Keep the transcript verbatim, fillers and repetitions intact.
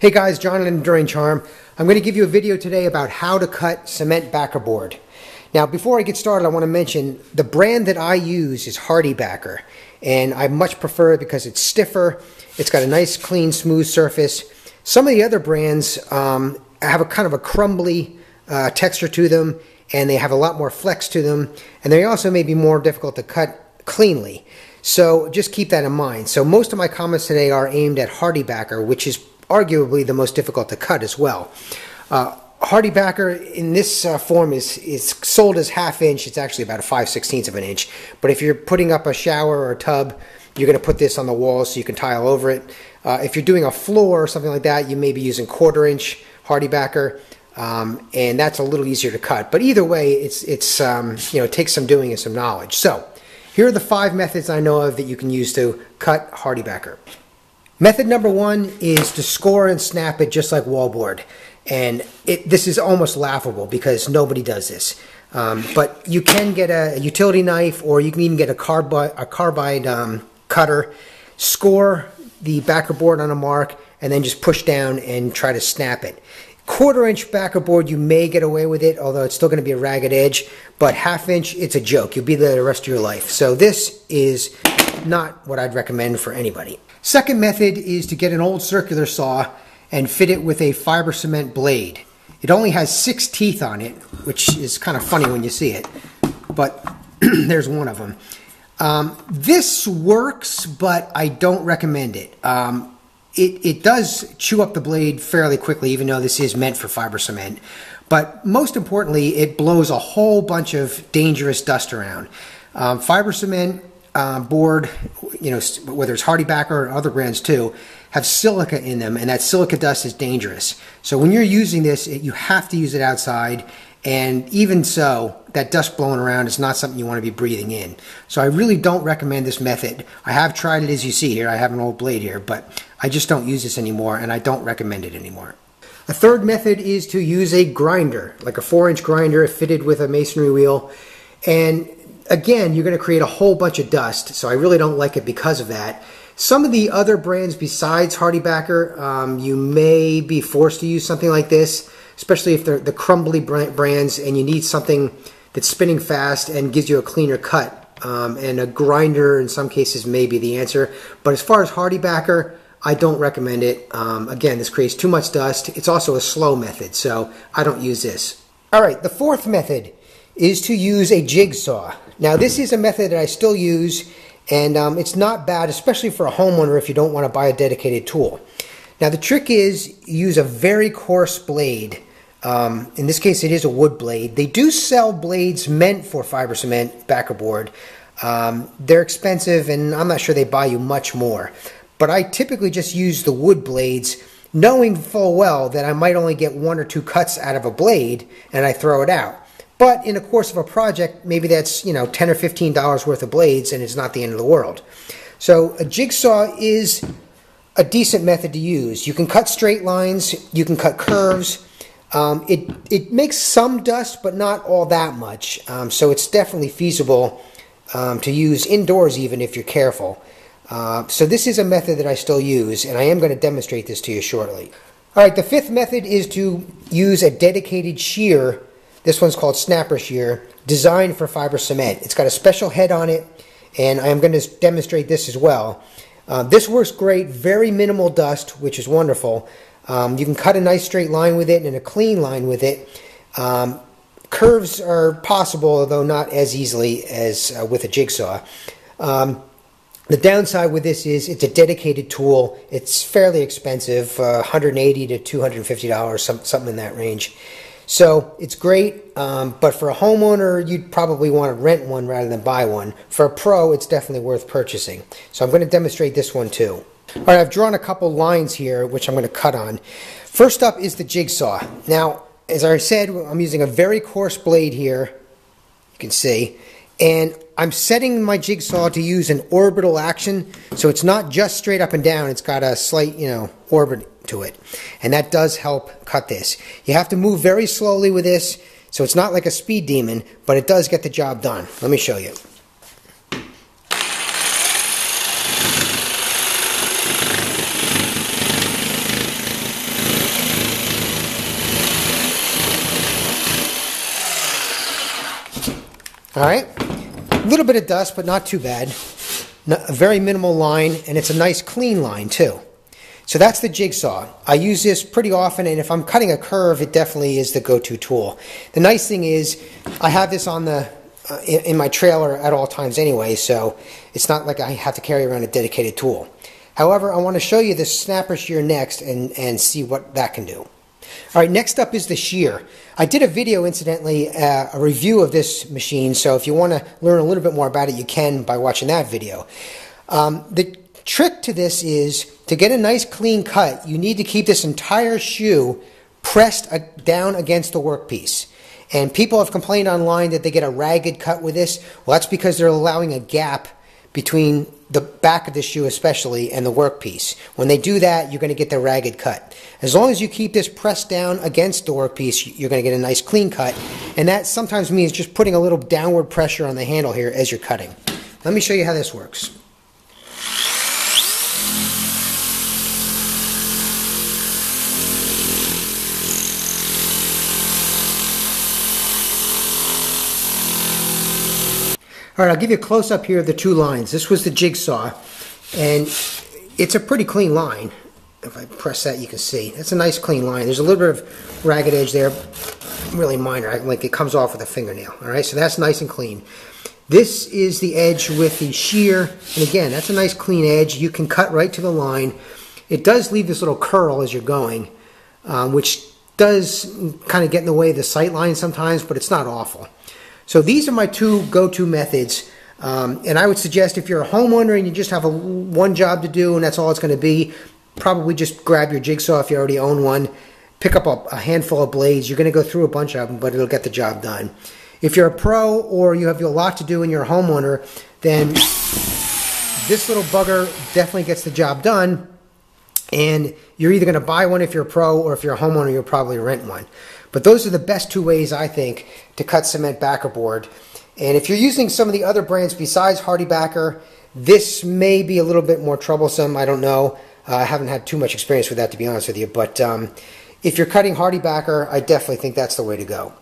Hey guys, Jonathan and Enduring Charm. I'm going to give you a video today about how to cut cement backer board. Now before I get started, I want to mention the brand that I use is Hardibacker, and I much prefer it because it's stiffer, it's got a nice clean smooth surface. Some of the other brands um, have a kind of a crumbly uh, texture to them, and they have a lot more flex to them, and they also may be more difficult to cut cleanly. So just keep that in mind. So most of my comments today are aimed at Hardibacker, which is arguably the most difficult to cut as well. Uh, Hardibacker in this uh, form is, is sold as half inch. It's actually about a five sixteenths of an inch. But if you're putting up a shower or a tub, you're going to put this on the wall so you can tile over it. Uh, if you're doing a floor or something like that, you may be using quarter inch Hardibacker. Um, and that's a little easier to cut. But either way, it's, it's, um, you know, it takes some doing and some knowledge. So here are the five methods I know of that you can use to cut Hardibacker. Method number one is to score and snap it just like wallboard, and it, this is almost laughable because nobody does this. Um, but you can get a utility knife, or you can even get a carbide, a carbide um, cutter, score the backer board on a mark, and then just push down and try to snap it. Quarter inch backer board, you may get away with it, although it's still going to be a ragged edge, but half inch, it's a joke. You'll be there the rest of your life. So this is not what I'd recommend for anybody. Second method is to get an old circular saw and fit it with a fiber cement blade. It only has six teeth on it, which is kind of funny when you see it, but there's one of them. Um, this works, but I don't recommend it. Um, It, it does chew up the blade fairly quickly, even though this is meant for fiber cement. But most importantly, it blows a whole bunch of dangerous dust around. Um, fiber cement uh, board, you know, whether it's Hardibacker or other brands too, have silica in them, and that silica dust is dangerous. So when you're using this, it, you have to use it outside. And even so, that dust blowing around is not something you want to be breathing in. So I really don't recommend this method. I have tried it, as you see here. I have an old blade here, but I just don't use this anymore, and I don't recommend it anymore. A third method is to use a grinder, like a four inch grinder fitted with a masonry wheel. And again, you're going to create a whole bunch of dust, so I really don't like it because of that. Some of the other brands besides Hardibacker, um, you may be forced to use something like this, especially if they're the crumbly brands and you need something that's spinning fast and gives you a cleaner cut. Um, and a grinder in some cases may be the answer. But as far as Hardibacker, I don't recommend it. Um, again, this creates too much dust. It's also a slow method, so I don't use this. All right, the fourth method is to use a jigsaw. Now, this is a method that I still use, and um, it's not bad, especially for a homeowner if you don't want to buy a dedicated tool. Now, the trick is use a very coarse blade. Um, in this case, it is a wood blade. They do sell blades meant for fiber cement backer board. Um, they're expensive, and I'm not sure they buy you much more. But I typically just use the wood blades, knowing full well that I might only get one or two cuts out of a blade, and I throw it out. But in the course of a project, maybe that's, you know, ten or fifteen dollars worth of blades, and it's not the end of the world. So a jigsaw is a decent method to use. You can cut straight lines, you can cut curves. Um, it, it makes some dust, but not all that much. Um, so it's definitely feasible um, to use indoors, even if you're careful. Uh, so this is a method that I still use, and I am going to demonstrate this to you shortly. All right, the fifth method is to use a dedicated shear. This one's called Snapper Shear, designed for fiber cement. It's got a special head on it, and I'm going to demonstrate this as well. Uh, this works great, very minimal dust, which is wonderful. Um, you can cut a nice straight line with it and a clean line with it. Um, curves are possible, although not as easily as uh, with a jigsaw. Um, the downside with this is it's a dedicated tool. It's fairly expensive, uh, one hundred eighty to two hundred fifty dollars, some, something in that range. So it's great, um, but for a homeowner, you'd probably want to rent one rather than buy one. For a pro, it's definitely worth purchasing. So I'm going to demonstrate this one too. All right, I've drawn a couple lines here, which I'm going to cut on. First up is the jigsaw. Now, as I said, I'm using a very coarse blade here, you can see, and I'm setting my jigsaw to use an orbital action, so it's not just straight up and down, it's got a slight, you know, orbit to it, and that does help cut this. You have to move very slowly with this, so it's not like a speed demon, but it does get the job done. Let me show you. All right, a little bit of dust, but not too bad. A very minimal line, and it's a nice clean line too. So that's the jigsaw. I use this pretty often, and if I'm cutting a curve, it definitely is the go-to tool. The nice thing is I have this on the uh, in, in my trailer at all times anyway, so it's not like I have to carry around a dedicated tool. However, I want to show you this snapper shear next and, and see what that can do. All right, next up is the shear. I did a video, incidentally, uh, a review of this machine, so if you want to learn a little bit more about it, you can by watching that video. Um, the trick to this is, to get a nice clean cut, you need to keep this entire shoe pressed uh, down against the workpiece. And people have complained online that they get a ragged cut with this. Well, that's because they're allowing a gap between the back of the shoe especially and the workpiece. When they do that, you're going to get the ragged cut. As long as you keep this pressed down against the workpiece, you're going to get a nice clean cut, and that sometimes means just putting a little downward pressure on the handle here as you're cutting. Let me show you how this works. All right, I'll give you a close-up here of the two lines. This was the jigsaw, and it's a pretty clean line. If I press that, you can see. That's a nice clean line. There's a little bit of ragged edge there, really minor, like it comes off with a fingernail. All right, so that's nice and clean. This is the edge with the shear, and again, that's a nice clean edge. You can cut right to the line. It does leave this little curl as you're going, um, which does kind of get in the way of the sight line sometimes, but it's not awful. So these are my two go-to methods, um, and I would suggest if you're a homeowner and you just have a, one job to do and that's all it's going to be, probably just grab your jigsaw if you already own one, pick up a, a handful of blades. You're going to go through a bunch of them, but it'll get the job done. If you're a pro or you have a lot to do and you're a homeowner, then this little bugger definitely gets the job done, and you're either going to buy one if you're a pro, or if you're a homeowner, you'll probably rent one. But those are the best two ways, I think, to cut cement backer board. And if you're using some of the other brands besides Hardibacker, this may be a little bit more troublesome. I don't know. Uh, I haven't had too much experience with that, to be honest with you. But um, if you're cutting Hardibacker, I definitely think that's the way to go.